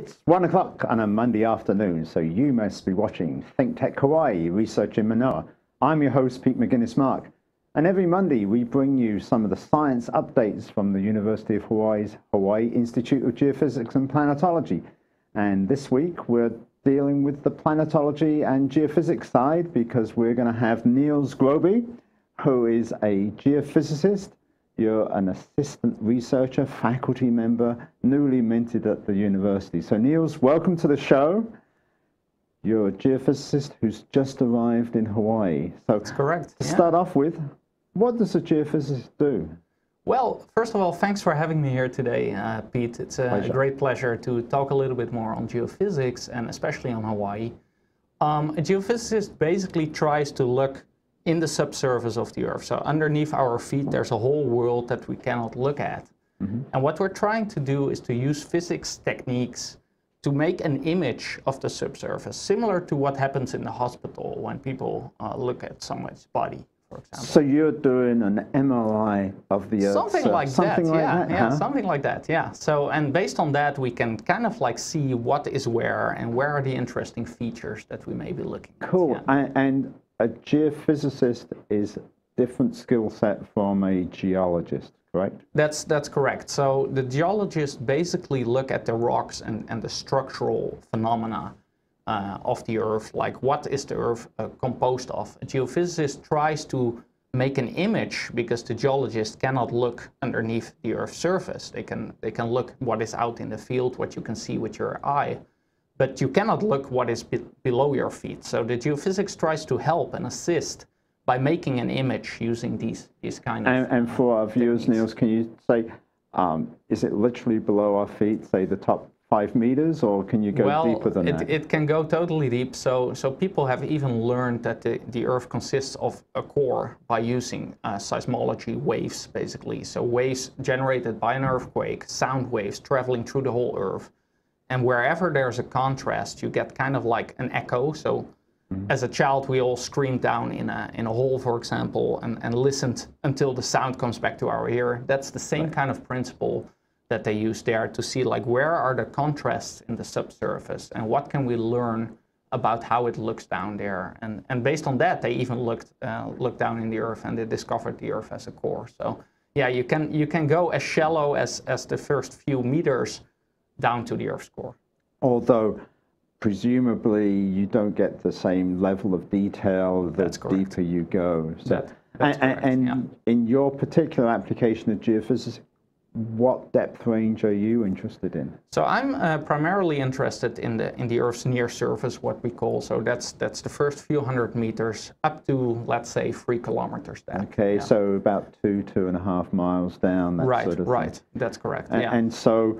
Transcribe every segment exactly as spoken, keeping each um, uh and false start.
It's one o'clock on a Monday afternoon, so you must be watching Think Tech Hawaii Research in Manoa. I'm your host, Pete Mouginis-Mark, and every Monday we bring you some of the science updates from the University of Hawaii's Hawaii Institute of Geophysics and Planetology. And this week we're dealing with the planetology and geophysics side because we're going to have Niels Grobbe, who is a geophysicist. You're an assistant researcher, faculty member, newly minted at the university. So Niels, welcome to the show. You're a geophysicist who's just arrived in Hawaii. So that's correct. To yeah. start off with, what does a geophysicist do? Well, first of all, thanks for having me here today, uh, Pete. It's a pleasure. great pleasure to talk a little bit more on geophysics and especially on Hawaii. Um, a geophysicist basically tries to look in the subsurface of the Earth. So underneath our feet, there's a whole world that we cannot look at. Mm-hmm. And what we're trying to do is to use physics techniques to make an image of the subsurface, similar to what happens in the hospital when people uh, look at someone's body, for example. So you're doing an M R I of the Earth. Something like something that, like yeah. That, yeah huh? Something like that, yeah. So, and based on that, we can kind of like see what is where and where are the interesting features that we may be looking at. Cool. Yeah. I, and a geophysicist is a different skill set from a geologist, right? That's, that's correct. So the geologists basically look at the rocks and, and the structural phenomena uh, of the Earth, like what is the Earth uh, composed of. A geophysicist tries to make an image because the geologist cannot look underneath the Earth's surface. They can, they can look what is out in the field, what you can see with your eye. But you cannot look what is be below your feet. So the geophysics tries to help and assist by making an image using these, these kind of... And, and for our viewers, techniques. Niels, can you say, um, is it literally below our feet, say the top five meters, or can you go well, deeper than it, that? It can go totally deep. So, so people have even learned that the, the Earth consists of a core by using uh, seismology waves, basically. So waves generated by an earthquake, sound waves traveling through the whole Earth. And wherever there's a contrast, you get kind of like an echo. So mm-hmm. as a child, we all screamed down in a, in a hole, for example, and, and listened until the sound comes back to our ear. That's the same right. kind of principle that they use there to see like where are the contrasts in the subsurface and what can we learn about how it looks down there. And, and based on that, they even looked, uh, looked down in the Earth and they discovered the Earth as a core. So yeah, you can, you can go as shallow as, as the first few meters down to the Earth's core. Although, presumably, you don't get the same level of detail the deeper you go. So, that, that's and correct, and yeah. in your particular application of geophysics, what depth range are you interested in? So I'm uh, primarily interested in the in the Earth's near surface, what we call. So that's that's the first few hundred meters up to, let's say, three kilometers down. Okay, yeah. so about two, two and a half miles down. That right, sort of right. Thing. That's correct. And, yeah. and so.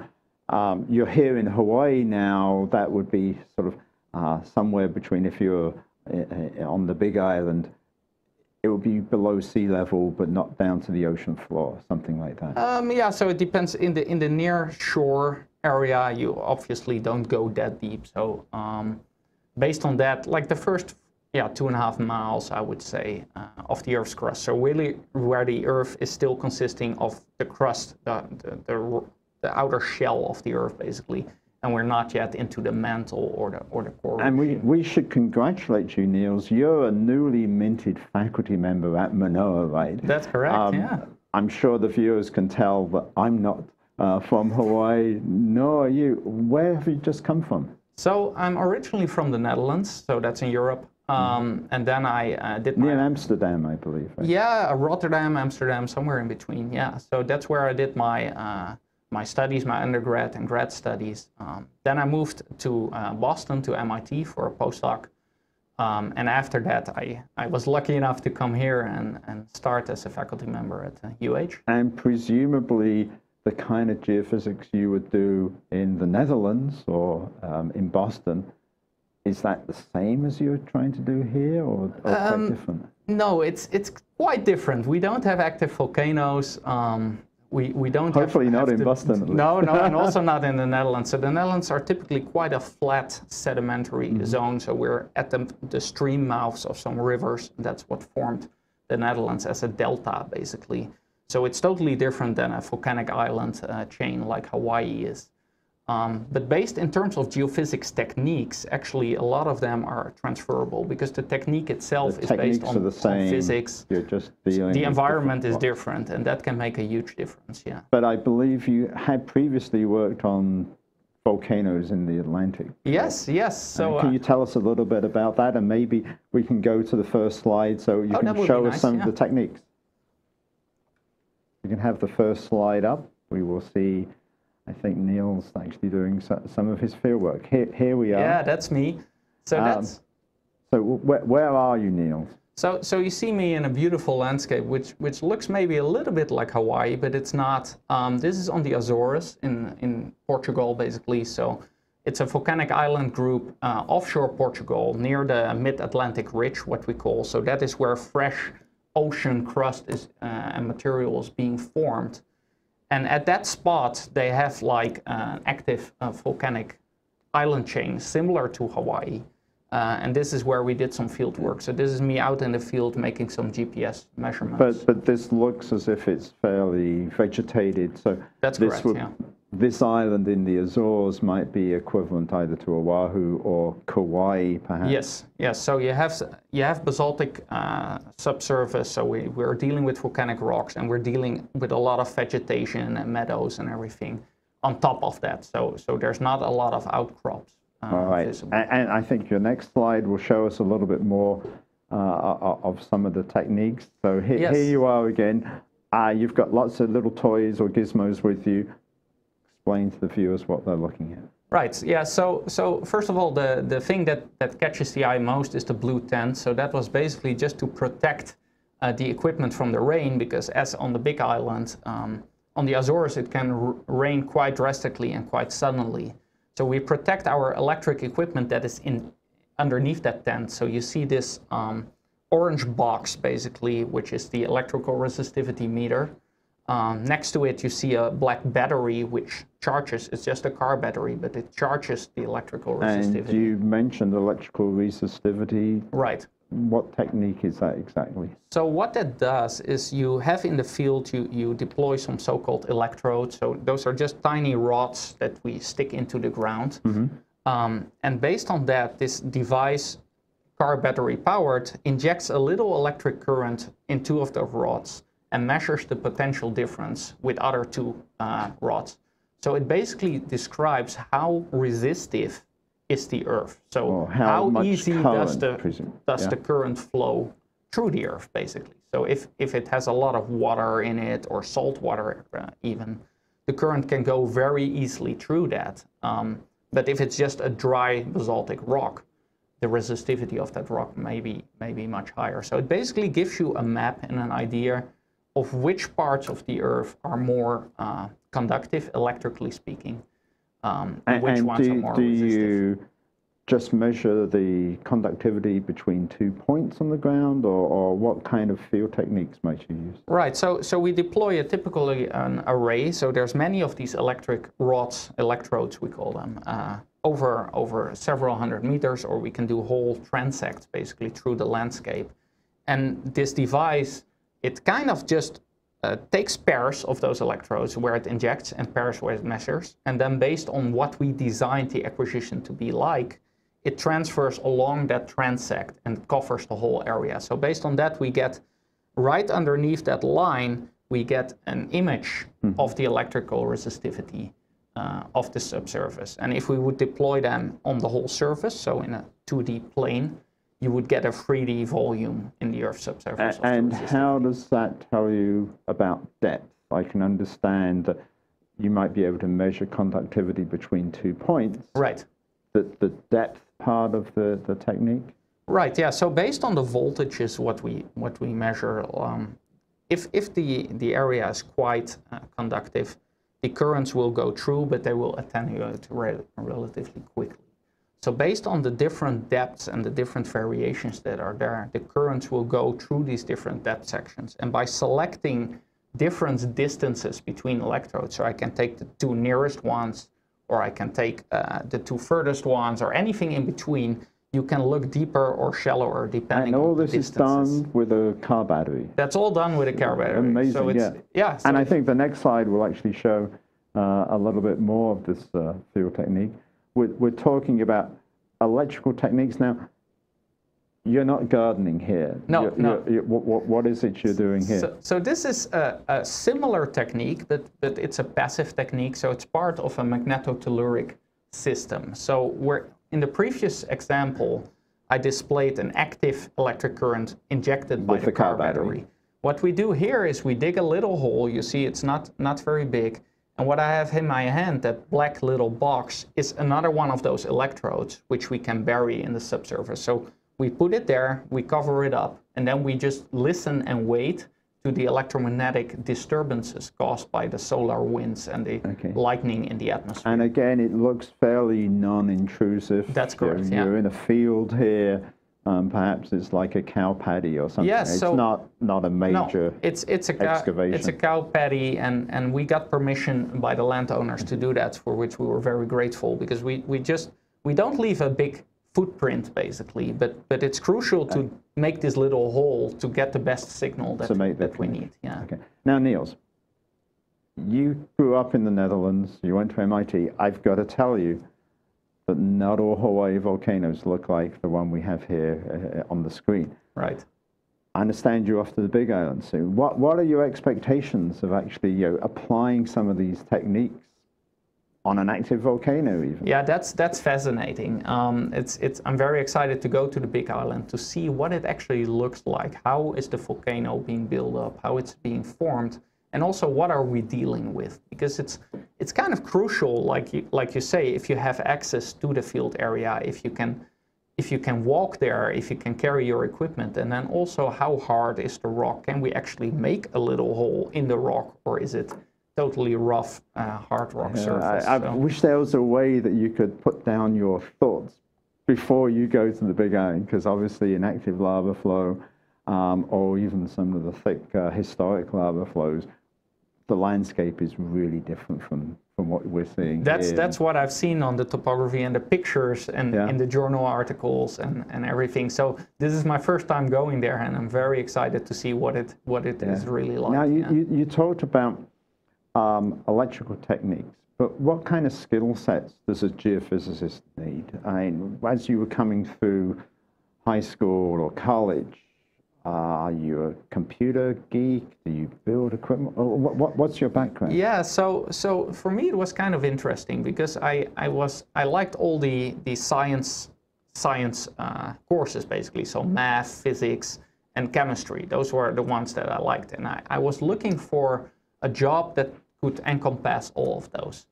Um, you're here in Hawaii now, that would be sort of uh, somewhere between, if you're uh, on the Big Island, it would be below sea level, but not down to the ocean floor, something like that. Um, yeah, so it depends. In the in the near shore area, you obviously don't go that deep. So um, based on that, like the first yeah, two and a half miles, I would say, uh, of the Earth's crust. So really where the Earth is still consisting of the crust, the, the, the the outer shell of the Earth, basically, and we're not yet into the mantle or the, or the core. And we, we should congratulate you, Niels. You're a newly minted faculty member at Manoa, right? That's correct, um, yeah. I'm sure the viewers can tell that I'm not uh, from Hawaii, nor are you. Where have you just come from? So I'm originally from the Netherlands, so that's in Europe. Um, and then I uh, did my... Near Amsterdam, I believe. Right? Yeah, Rotterdam, Amsterdam, somewhere in between, yeah. So that's where I did my... Uh, my studies, my undergrad and grad studies. Um, then I moved to uh, Boston, to M I T for a postdoc. Um, and after that, I, I was lucky enough to come here and, and start as a faculty member at uh, U H. And presumably the kind of geophysics you would do in the Netherlands or um, in Boston, is that the same as you're trying to do here or, or um, quite different? No, it's, it's quite different. We don't have active volcanoes. Um, We, we don't Hopefully have, not have in to, Boston. No, no, and also not in the Netherlands. So the Netherlands are typically quite a flat sedimentary mm-hmm. zone. So we're at the, the stream mouths of some rivers. That's what formed the Netherlands as a delta, basically. So it's totally different than a volcanic island uh, chain like Hawaii is. Um, but based in terms of geophysics techniques, actually a lot of them are transferable because the technique itself the is based on, the same. on physics. You're just dealing the environment is different, and that can make a huge difference, yeah. But I believe you had previously worked on volcanoes in the Atlantic. Yes, yes. So uh, can you tell us a little bit about that? And maybe we can go to the first slide so you oh, can show nice, us some yeah. of the techniques. You can have the first slide up. We will see... I think Niels actually doing some of his field work. Here, here we are. Yeah, that's me. So um, that's. So where, where are you, Niels? So, so you see me in a beautiful landscape, which which looks maybe a little bit like Hawaii, but it's not. Um, this is on the Azores in in Portugal, basically. So, it's a volcanic island group uh, offshore Portugal, near the mid-Atlantic ridge, what we call. So that is where fresh ocean crust is uh, and material is being formed. And at that spot, they have like an active uh, volcanic island chain similar to Hawaii. Uh, and this is where we did some field work. So this is me out in the field making some G P S measurements. But but this looks as if it's fairly vegetated. So that's this correct. Would, yeah. This island in the Azores might be equivalent either to Oahu or Kauai, perhaps. Yes, yes. So you have you have basaltic uh, subsurface. So we we're dealing with volcanic rocks, and we're dealing with a lot of vegetation and meadows and everything on top of that. So so there's not a lot of outcrops. Um, All right, visible. And I think your next slide will show us a little bit more uh, of some of the techniques. So here, yes. here you are again. Uh, you've got lots of little toys or gizmos with you. Explain to the viewers what they're looking at. Right, yeah, so so first of all, the, the thing that, that catches the eye most is the blue tent. So that was basically just to protect uh, the equipment from the rain, because as on the Big Island, um, on the Azores, it can r rain quite drastically and quite suddenly. So we protect our electric equipment that is in underneath that tent. So you see this um, orange box, basically, which is the electrical resistivity meter. Um, next to it, you see a black battery which charges. It's just a car battery, but it charges the electrical resistivity. And you mentioned electrical resistivity. Right. What technique is that exactly? So what that does is you have in the field, you, you deploy some so-called electrodes. So those are just tiny rods that we stick into the ground. Mm-hmm. um, and based on that, this device, car battery powered, injects a little electric current in two of the rods and measures the potential difference with other two uh, rods. So it basically describes how resistive is the Earth. So well, how, how easy current, does, the, does yeah. the current flow through the Earth, basically. So if, if it has a lot of water in it, or salt water uh, even, the current can go very easily through that. Um, but if it's just a dry basaltic rock, the resistivity of that rock may be, may be much higher. So it basically gives you a map and an idea of which parts of the Earth are more uh, conductive, electrically speaking, um, and, and which and ones do, are more do resistive. Do you just measure the conductivity between two points on the ground, or, or what kind of field techniques might you use? Right, so, so we deploy a, typically an array, so there's many of these electric rods, electrodes we call them, uh, over, over several hundred meters, or we can do whole transects basically through the landscape. And this device, it kind of just uh, takes pairs of those electrodes where it injects and pairs where it measures. And then based on what we designed the acquisition to be like, it transfers along that transect and covers the whole area. So based on that, we get right underneath that line, we get an image mm-hmm. of the electrical resistivity uh, of the subsurface. And if we would deploy them on the whole surface, so in a two D plane, you would get a three D volume in the Earth's subsurface. Uh, and how does that tell you about depth? I can understand that you might be able to measure conductivity between two points. Right. The, the depth part of the, the technique? Right, yeah. So based on the voltages, what we, what we measure, um, if, if the, the area is quite uh, conductive, the currents will go through, but they will attenuate rel relatively quickly. So based on the different depths and the different variations that are there, the currents will go through these different depth sections. And by selecting different distances between electrodes, so I can take the two nearest ones, or I can take uh, the two furthest ones, or anything in between, you can look deeper or shallower depending on the distances. And all this is done with a car battery? That's all done with a car battery. Amazing, so it's, yeah. yeah so and I think the next slide will actually show uh, a little bit more of this uh, field technique. We're, we're talking about electrical techniques now. You're not gardening here. No, you're, no. You're, you're, what, what is it you're doing here? So, so this is a, a similar technique, but, but it's a passive technique. So it's part of a magnetotelluric system. So we're, in the previous example, I displayed an active electric current injected by the car battery. What we do here is we dig a little hole. You see it's not, not very big. And what I have in my hand, that black little box, is another one of those electrodes which we can bury in the subsurface. So we put it there, we cover it up, and then we just listen and wait to the electromagnetic disturbances caused by the solar winds and the okay. lightning in the atmosphere. And again, it looks fairly non-intrusive. That's correct, You're, yeah. you're in a field here. Um, perhaps it's like a cow paddy or something. Yes, it's so, not, not a major no, it's, it's a excavation. Cow, it's a cow paddy, and, and we got permission by the landowners to do that, for which we were very grateful, because we, we just, we don't leave a big footprint basically, but but it's crucial to make this little hole to get the best signal that, that, that we need. Yeah. Okay. Now, Niels, you grew up in the Netherlands. You went to M I T. I've got to tell you that not all Hawaii volcanoes look like the one we have here uh, on the screen. Right. I understand you're off to the Big Island soon. What what are your expectations of actually you know, applying some of these techniques on an active volcano even? Yeah, that's that's fascinating. Um, it's it's I'm very excited to go to the Big Island to see what it actually looks like. How is the volcano being built up? How it's being formed? And also, what are we dealing with? Because it's it's kind of crucial, like you, like you say, if you have access to the field area, if you can if you can walk there, if you can carry your equipment, and then also how hard is the rock? Can we actually make a little hole in the rock, or is it totally rough, uh, hard rock yeah, surface. I, I so. wish there was a way that you could put down your thoughts before you go to the Big Island, because obviously an active lava flow, um, or even some of the thick uh, historic lava flows, the landscape is really different from, from what we're seeing That's here. That's what I've seen on the topography and the pictures and yeah. in the journal articles and, and everything. So this is my first time going there, and I'm very excited to see what it, what it yeah. is really like. Now, you, yeah. you, you talked about Um, electrical techniques, but what kind of skill sets does a geophysicist need? I mean, as you were coming through high school or college, uh, are you a computer geek? Do you build equipment? Or what, what, what's your background? Yeah, so so for me it was kind of interesting because I I was I liked all the the science science uh, courses basically, so math, physics, and chemistry. Those were the ones that I liked, and I, I was looking for a job that could encompass all of those.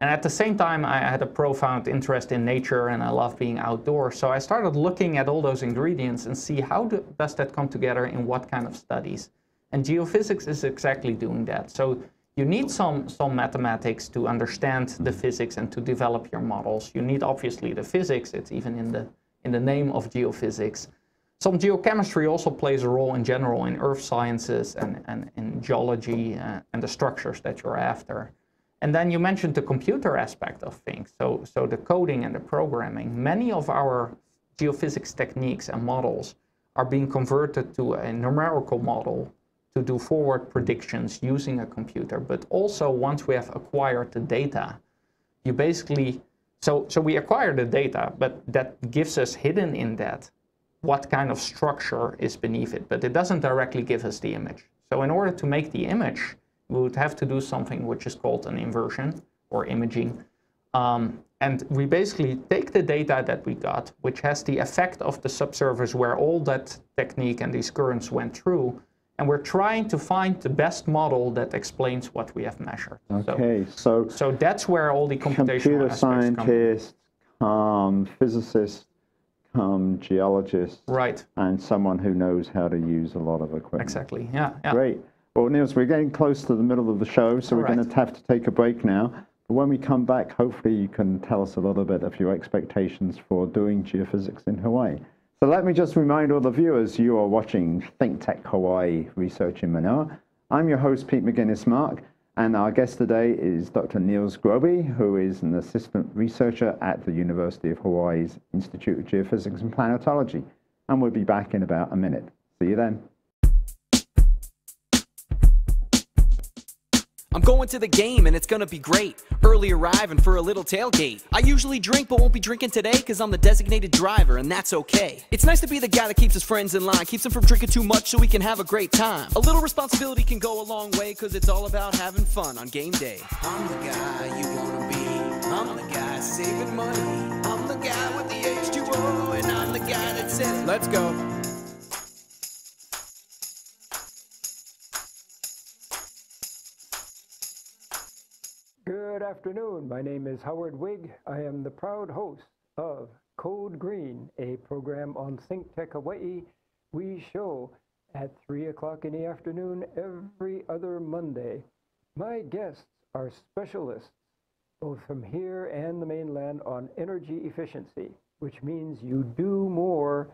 And at the same time, I had a profound interest in nature, and I love being outdoors. So I started looking at all those ingredients and see how do, does that come together in what kind of studies. And geophysics is exactly doing that. So you need some, some mathematics to understand the physics and to develop your models. You need obviously the physics. It's even in the, in the name of geophysics. Some geochemistry also plays a role in general in earth sciences and, and in geology uh, and the structures that you're after. And then you mentioned the computer aspect of things, so, so the coding and the programming. Many of our geophysics techniques and models are being converted to a numerical model to do forward predictions using a computer. But also once we have acquired the data, you basically, so, so we acquire the data, but that gives us hidden in that what kind of structure is beneath it, but it doesn't directly give us the image. So in order to make the image, we would have to do something which is called an inversion or imaging. Um, and we basically take the data that we got, which has the effect of the subsurface where all that technique and these currents went through, and we're trying to find the best model that explains what we have measured. Okay, so, so, so that's where all the computational computer aspects come. Scientists, um, physicists, Um, geologist, right, and someone who knows how to use a lot of equipment. Exactly. Yeah. yeah. Great. Well, Niels, we're getting close to the middle of the show, so All we're right. going to have to take a break now. But when we come back, hopefully you can tell us a little bit of your expectations for doing geophysics in Hawaii. So let me just remind all the viewers, you are watching Think Tech Hawaii Research in Manoa. I'm your host, Pete Mouginis-Mark, and our guest today is Doctor Niels Grobbe, who is an assistant researcher at the University of Hawaii's Institute of Geophysics and Planetology. And we'll be back in about a minute. See you then. I'm going to the game and it's gonna be great. Early arriving for a little tailgate. I usually drink but won't be drinking today because I'm the designated driver and that's okay. It's nice to be the guy that keeps his friends in line, keeps them from drinking too much so we can have a great time. A little responsibility can go a long way because it's all about having fun on game day. I'm the guy you wanna be. I'm the guy saving money. I'm the guy with the H two O and I'm the guy that says, let's go. Good afternoon. My name is Howard Wigg. I am the proud host of Code Green, a program on Think Tech Hawaii. We show at three o'clock in the afternoon every other Monday. My guests are specialists, both from here and the mainland, on energy efficiency, which means you do more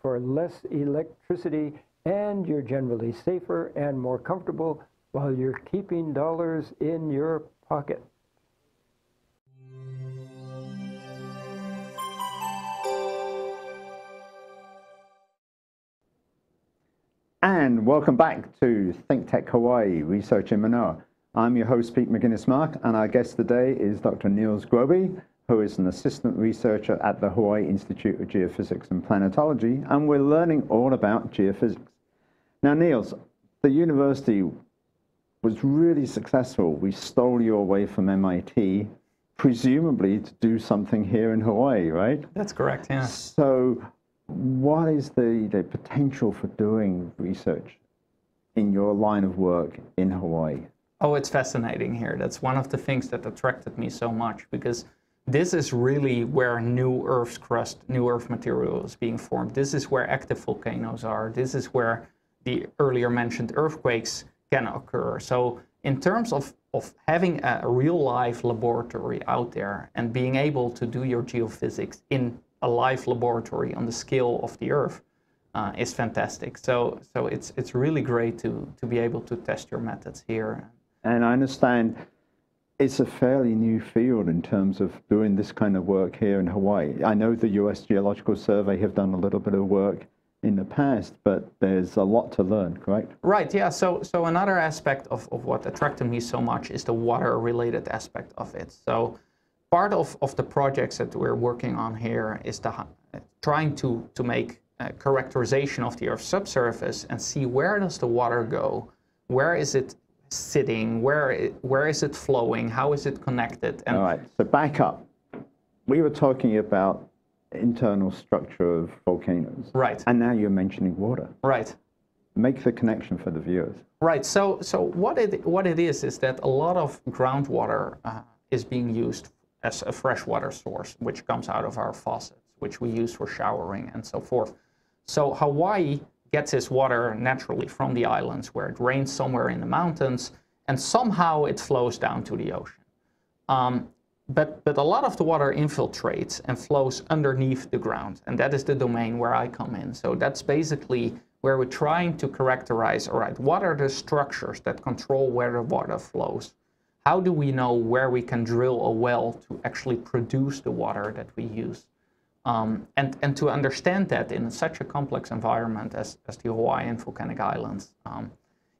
for less electricity and you're generally safer and more comfortable while you're keeping dollars in your pocket. And welcome back to Think Tech Hawaii Research in Manoa. I'm your host, Pete Mouginis-Mark, and our guest today is Doctor Niels Grobbe, who is an assistant researcher at the Hawaii Institute of Geophysics and Planetology, and we're learning all about geophysics. Now, Niels, the university was really successful. We stole you away from M I T, presumably to do something here in Hawaii, right? That's correct, yeah. So what is the, the potential for doing research in your line of work in Hawaii? Oh, it's fascinating here. That's one of the things that attracted me so much, because this is really where new Earth's crust, new Earth material is being formed. This is where active volcanoes are. This is where the earlier mentioned earthquakes can occur. So in terms of, of having a real life laboratory out there and being able to do your geophysics in a live laboratory on the scale of the Earth uh, is fantastic. So, so it's, it's really great to, to be able to test your methods here. And I understand it's a fairly new field in terms of doing this kind of work here in Hawaii. I know the U S Geological Survey have done a little bit of work in the past, but there's a lot to learn, correct? Right, yeah. So, so another aspect of, of what attracted me so much is the water-related aspect of it. So part of, of the projects that we're working on here is the, uh, trying to, to make a characterization of the Earth's subsurface and see where does the water go, where is it sitting, where where is it flowing, how is it connected? And all right, so back up. We were talking about internal structure of volcanoes. Right. And now you're mentioning water. Right. Make the connection for the viewers. Right. So so what it what it is is that a lot of groundwater uh, is being used as a freshwater source, which comes out of our faucets, which we use for showering and so forth. So Hawaii gets its water naturally from the islands, where it rains somewhere in the mountains, and somehow it flows down to the ocean. Um, but, but a lot of the water infiltrates and flows underneath the ground, and that is the domain where I come in. So that's basically where we're trying to characterize, all right, what are the structures that control where the water flows? How do we know where we can drill a well to actually produce the water that we use? Um, and, and to understand that in such a complex environment as, as the Hawaiian volcanic islands um,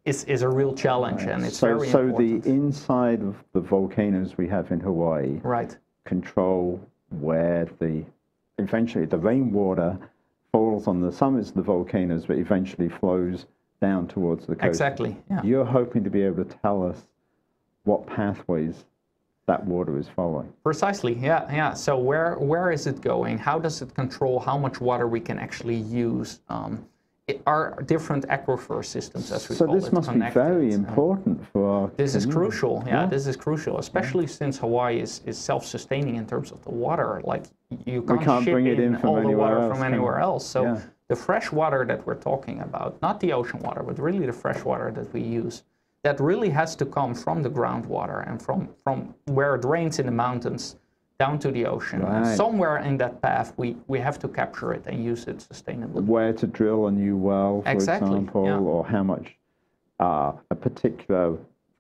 is, is a real challenge, right. And it's so, very so important. So the inside of the volcanoes we have in Hawaii, right, control where the, eventually the rainwater falls on the summits of the volcanoes, but eventually flows down towards the coast. Exactly, yeah. You're hoping to be able to tell us what pathways that water is following. Precisely, yeah, yeah. So where where is it going? How does it control how much water we can actually use? Um, it, our different aquifer systems, as we so call it. So this must connected. be very important for our This community. is crucial, yeah, yeah, this is crucial, especially yeah. since Hawaii is, is self-sustaining in terms of the water. Like, you can't, can't ship bring it in, in from all the water else, from anywhere else. So yeah. the fresh water that we're talking about, not the ocean water, but really the fresh water that we use, that really has to come from the groundwater and from, from where it rains in the mountains down to the ocean. Right. And somewhere in that path, we, we have to capture it and use it sustainably. Where to drill a new well, for exactly. example, yeah. or how much uh, a particular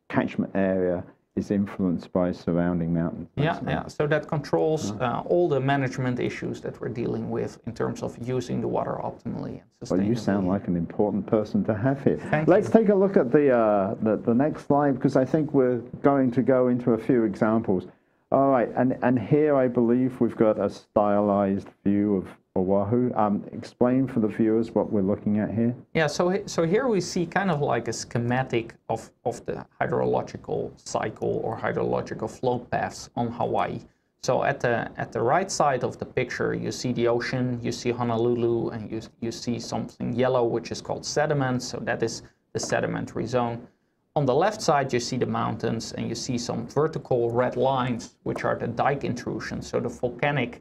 catchment area is influenced by surrounding mountains. Yeah, yeah. So that controls uh, all the management issues that we're dealing with in terms of using the water optimally and sustainably. Well, you sound like an important person to have here. Thank Let's you. take a look at the, uh, the, the next slide, because I think we're going to go into a few examples. All right, and, and here I believe we've got a stylized view of Oahu. Um, explain for the viewers what we're looking at here. Yeah, so so here we see kind of like a schematic of, of the hydrological cycle or hydrological flow paths on Hawaii. So at the at the right side of the picture, you see the ocean, you see Honolulu, and you, you see something yellow, which is called sediment. So that is the sedimentary zone. On the left side, you see the mountains, and you see some vertical red lines, which are the dike intrusions, so the volcanic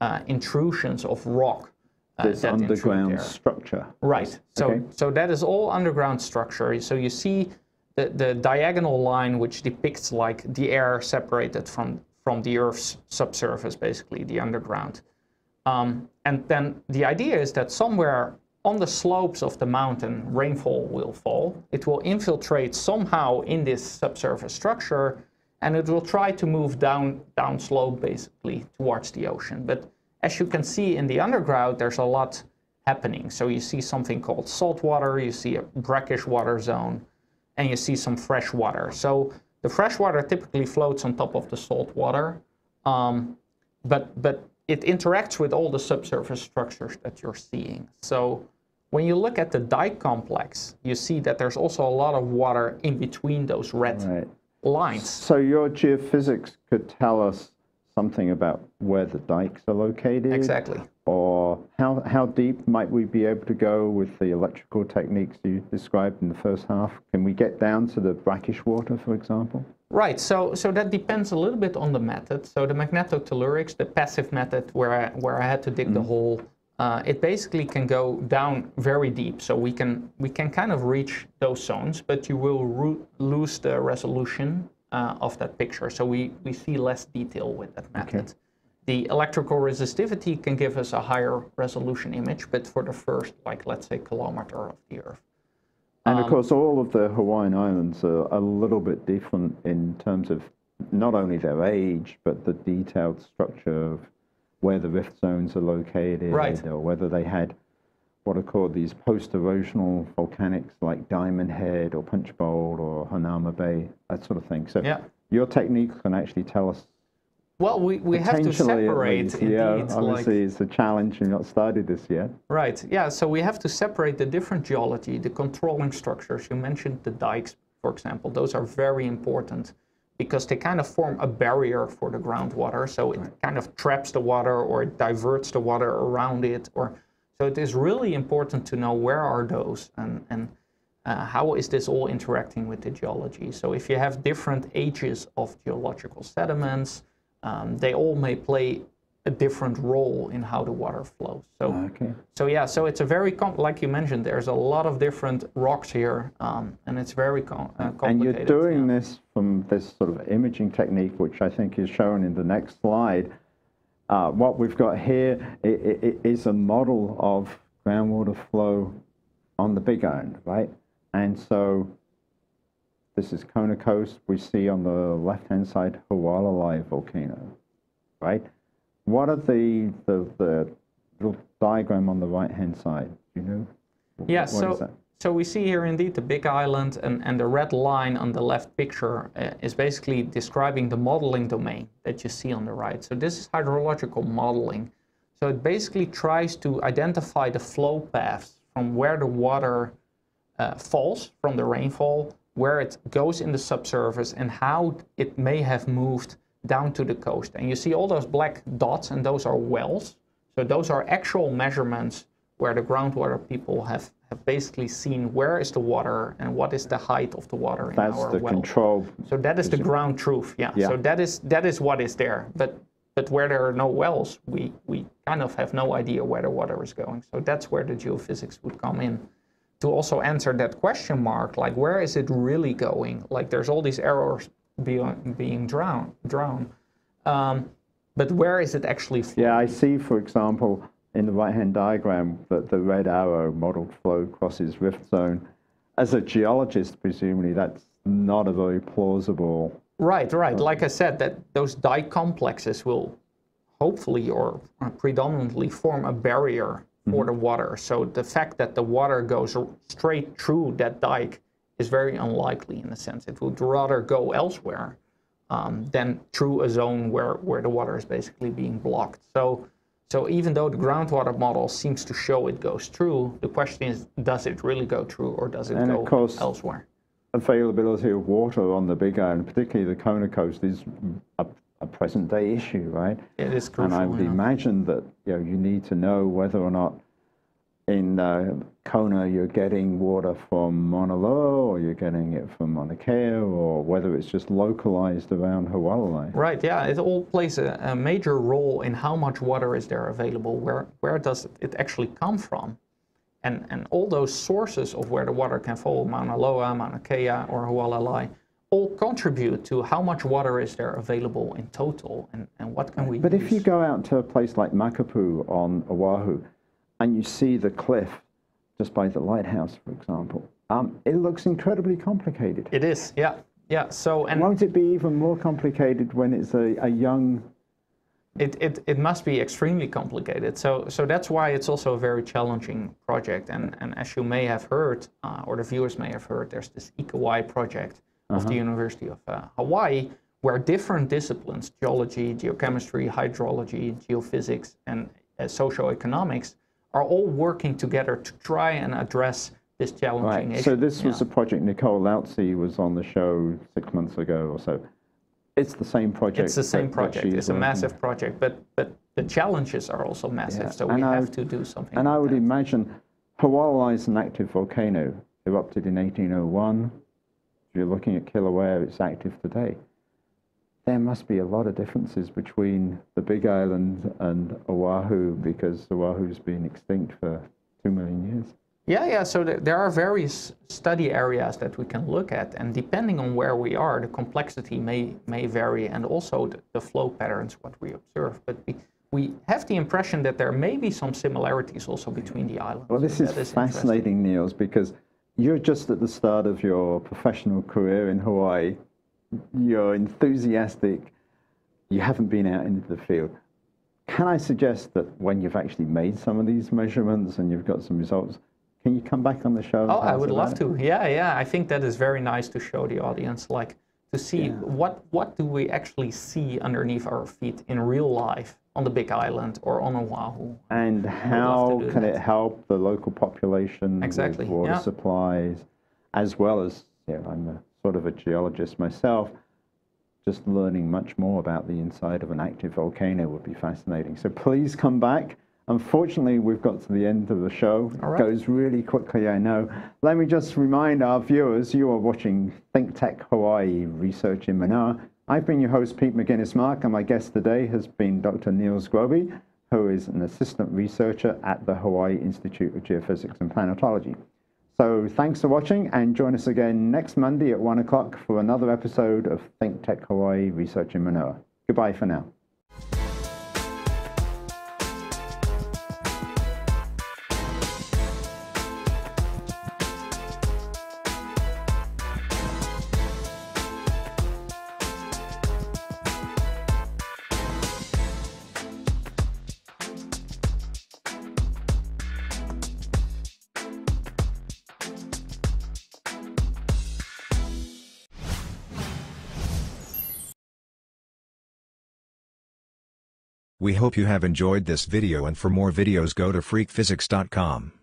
Uh, intrusions of rock. Uh, this underground structure. Right. So, okay. so that is all underground structure. So you see the, the diagonal line, which depicts like the air separated from, from the Earth's subsurface, basically, the underground. Um, and then the idea is that somewhere on the slopes of the mountain, rainfall will fall. It will infiltrate somehow in this subsurface structure, and it will try to move down, down slope, basically, towards the ocean. But as you can see in the underground, there's a lot happening. So you see something called salt water, you see a brackish water zone, and you see some fresh water. So the fresh water typically floats on top of the salt water, um, but, but it interacts with all the subsurface structures that you're seeing. So when you look at the dike complex, you see that there's also a lot of water in between those red right. lines. So your geophysics could tell us something about where the dikes are located. Exactly. Or how, how deep might we be able to go with the electrical techniques you described in the first half? Can we get down to the brackish water, for example? Right. So, so that depends a little bit on the method. So the magnetotellurics, the passive method where I, where I had to dig mm. the hole, uh, it basically can go down very deep. So we can, we can kind of reach those zones, but you will root, lose the resolution uh, of that picture. So we, we see less detail with that method. Okay. The electrical resistivity can give us a higher resolution image, but for the first, like, let's say, kilometer of the Earth. And um, of course, all of the Hawaiian Islands are a little bit different in terms of not only their age, but the detailed structure of where the rift zones are located, right. or whether they had what are called these post-erosional volcanics like Diamond Head or Punchbowl or Hanauma Bay, that sort of thing. So yeah. your techniques can actually tell us. Well, we, we have to separate. Indeed, yeah, obviously, like, it's a challenge. You've not started this yet. Right. Yeah. So we have to separate the different geology, the controlling structures. You mentioned the dikes, for example. Those are very important, because they kind of form a barrier for the groundwater. So it right. kind of traps the water, or it diverts the water around it. Or So it is really important to know where are those, and, and uh, how is this all interacting with the geology. So if you have different ages of geological sediments, um, they all may play a different role in how the water flows. So, okay. so yeah, so it's a very, com like you mentioned, there's a lot of different rocks here, um, and it's very com uh, complicated. And you're doing yeah. this from this sort of imaging technique, which I think is shown in the next slide. Uh, what we've got here is a model of groundwater flow on the Big Island, right? And so this is Kona Coast. We see on the left-hand side Hualālai volcano, right? What are the, the, the little diagram on the right-hand side? Do you know? Yeah, what so, is that? So we see here indeed the Big Island, and, and the red line on the left picture uh, is basically describing the modeling domain that you see on the right. So this is hydrological modeling. So it basically tries to identify the flow paths from where the water uh, falls from the rainfall, where it goes in the subsurface, and how it may have moved down to the coast. And you see all those black dots, and those are wells. So those are actual measurements where the groundwater people have, have basically seen where is the water and what is the height of the water in That's our the well. Control. So that is the ground truth, yeah. yeah. So that is that is what is there. But but where there are no wells, we, we kind of have no idea where the water is going. So that's where the geophysics would come in to also answer that question mark, like, where is it really going? Like, there's all these errors Beyond being drowned, drowned. Um, but where is it actually flowing? Yeah, I see, for example, in the right-hand diagram that the red arrow modeled flow crosses rift zone. As a geologist, presumably, that's not a very plausible Right, right. Like I said, that those dike complexes will hopefully or predominantly form a barrier for mm-hmm. the water. So the fact that the water goes straight through that dike is very unlikely in a sense. It would rather go elsewhere um, than through a zone where, where the water is basically being blocked. So, so even though the groundwater model seems to show it goes through, the question is, does it really go through or does it and go of course, elsewhere? Availability of water on the Big Island, particularly the Kona Coast, is a, a present-day issue, right? It is crucial. And I would yeah. imagine that you know you need to know whether or not in uh, Kona you're getting water from Mauna Loa or you're getting it from Mauna Kea, or whether it's just localized around Hualālai. Right. Yeah, it all plays a, a major role in how much water is there available. Where where does it actually come from? And, and all those sources of where the water can fall, Mauna Loa, Mauna Kea, or Hualālai, all contribute to how much water is there available in total, and, and what can we But use? If you go out to a place like Makapu on Oahu, and you see the cliff just by the lighthouse, for example, um, it looks incredibly complicated. It is, yeah, yeah. So, and won't it be even more complicated when it's a, a young... It, it, it must be extremely complicated. So, so that's why it's also a very challenging project. And, and as you may have heard, uh, or the viewers may have heard, there's this Eco-Y project uh-huh. of the University of uh, Hawaii, where different disciplines, geology, geochemistry, hydrology, geophysics, and uh, socioeconomics, are all working together to try and address this challenging right. issue. So this yeah. was a project Nicole Loutzi was on the show six months ago or so. It's the same project. It's the same project. It's a massive project, but but the challenges are also massive, yeah. so we and have I, to do something. And like I would that. imagine Hualālai is an active volcano, erupted in eighteen oh one. If you're looking at Kilauea, it's active today. There must be a lot of differences between the Big Island and Oahu, because Oahu's been extinct for two million years. Yeah, yeah, so there are various study areas that we can look at, and depending on where we are, the complexity may, may vary, and also the, the flow patterns, what we observe. But we, we have the impression that there may be some similarities also between the islands. Well, this is, is fascinating, Niels, because you're just at the start of your professional career in Hawaii. You're enthusiastic. You haven't been out into the field. Can I suggest that when you've actually made some of these measurements and you've got some results, can you come back on the show? Oh, I would love to. Yeah, yeah. I think that is very nice to show the audience, like to see yeah. what what do we actually see underneath our feet in real life on the Big Island or on Oahu. And how can that. it help the local population exactly. with water yeah. supplies, as well as, you know, I'm a sort of a geologist myself, just learning much more about the inside of an active volcano would be fascinating. So please come back. Unfortunately, we've got to the end of the show. All right. It goes really quickly, I know. Let me just remind our viewers, you are watching Think Tech Hawaii Research in Manoa. I've been your host, Pete Mouginis-Mark, and my guest today has been Doctor Niels Grobbe, who is an assistant researcher at the Hawaii Institute of Geophysics and Planetology. So thanks for watching, and join us again next Monday at one o'clock for another episode of Think Tech Hawaii Research in Manoa. Goodbye for now. We hope you have enjoyed this video, and for more videos go to freq physics dot com.